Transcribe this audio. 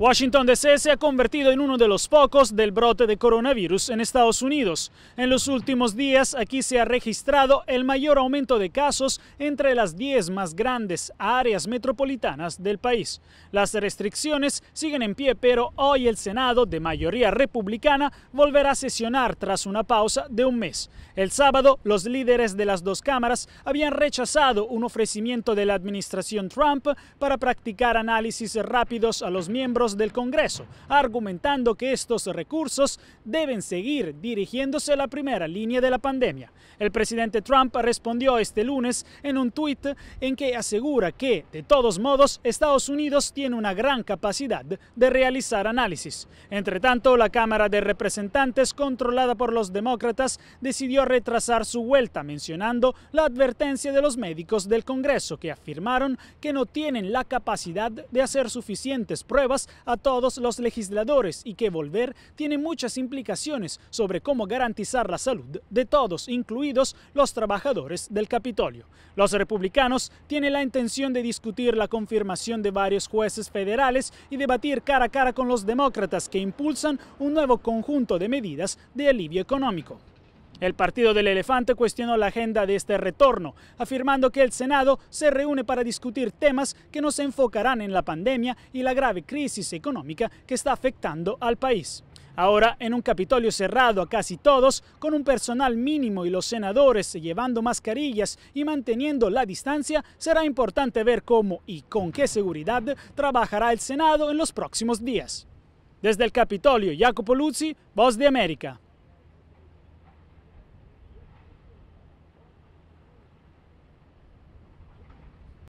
Washington D.C. se ha convertido en uno de los focos del brote de coronavirus en Estados Unidos. En los últimos días, aquí se ha registrado el mayor aumento de casos entre las 10 más grandes áreas metropolitanas del país. Las restricciones siguen en pie, pero hoy el Senado, de mayoría republicana, volverá a sesionar tras una pausa de un mes. El sábado, los líderes de las dos cámaras habían rechazado un ofrecimiento de la administración Trump para practicar análisis rápidos a los miembros del Congreso, argumentando que estos recursos deben seguir dirigiéndose a la primera línea de la pandemia. El presidente Trump respondió este lunes en un tuit en que asegura que, de todos modos, Estados Unidos tiene una gran capacidad de realizar análisis. Entre tanto, la Cámara de Representantes, controlada por los demócratas, decidió retrasar su vuelta, mencionando la advertencia de los médicos del Congreso, que afirmaron que no tienen la capacidad de hacer suficientes pruebas a todos los legisladores y que volver tiene muchas implicaciones sobre cómo garantizar la salud de todos, incluidos los trabajadores del Capitolio. Los republicanos tienen la intención de discutir la confirmación de varios jueces federales y debatir cara a cara con los demócratas, que impulsan un nuevo conjunto de medidas de alivio económico. El Partido del Elefante cuestionó la agenda de este retorno, afirmando que el Senado se reúne para discutir temas que no se enfocarán en la pandemia y la grave crisis económica que está afectando al país. Ahora, en un Capitolio cerrado a casi todos, con un personal mínimo y los senadores llevando mascarillas y manteniendo la distancia, será importante ver cómo y con qué seguridad trabajará el Senado en los próximos días. Desde el Capitolio, Jacobo Luzi, Voz de América.